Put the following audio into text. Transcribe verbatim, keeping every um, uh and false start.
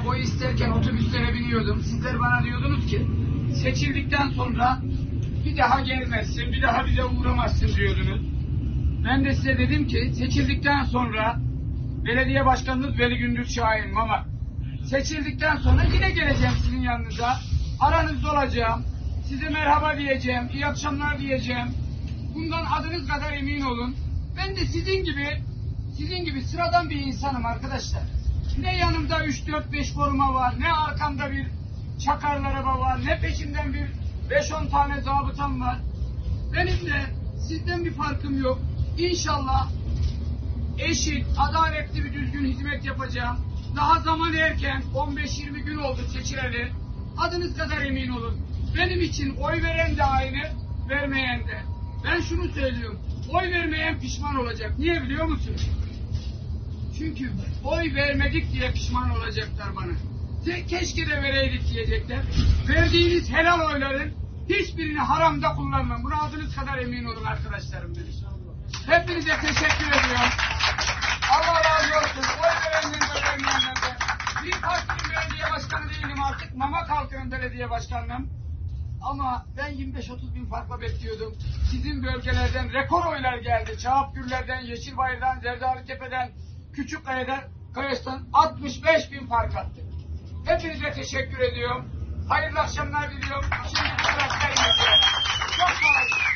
Mesela oy isterken otobüslere biniyordum. Sizler bana diyordunuz ki seçildikten sonra bir daha gelmezsin, bir daha bize uğramazsın diyordunuz. Ben de size dedim ki seçildikten sonra belediye başkanınız Veli Gündüz Şahin ama seçildikten sonra yine geleceğim sizin yanınıza. Aranızda olacağım. Size merhaba diyeceğim, iyi akşamlar diyeceğim. Bundan adınız kadar emin olun. Ben de sizin gibi sizin gibi sıradan bir insanım arkadaşlar. Ne yanımda üç dört beş koruma var, ne arkamda bir çakarlar araba var, ne peşimden bir beş on tane zabıtam var. Benim de sizden bir farkım yok. İnşallah eşit, adaletli bir düzgün hizmet yapacağım. Daha zaman erken, on beş yirmi gün oldu seçileli. Adınız kadar emin olun. Benim için oy veren de aynı, vermeyen de. Ben şunu söylüyorum. Oy vermeyen pişman olacak. Niye biliyor musunuz? Çünkü oy vermedik diye pişman olacaklar bana. Keşke de vereydik diyecekler. Verdiğiniz helal oyların hiçbirini haramda kullanmam. Buna adınız kadar emin olun arkadaşlarım dedim. Hepinize teşekkür ediyorum. Allah razı olsun. Oy verenden de vermeyenden. Bir partinin belediye başkanı değilim artık. Mama kalkıyorum belediye başkanım. Ama ben yirmi beş otuz bin farkla bekliyordum. Sizin bölgelerden rekor oylar geldi. Çağapgürlerden, Yeşilbayır'dan, Zerdarıkepe'den, Küçük Kaya'dan, Kayas'tan altmış beş bin fark attı. Hepinize teşekkür ediyorum. Hayırlı akşamlar diliyorum. Şimdi bu taraftan geçiyorum. Çok sağ olun.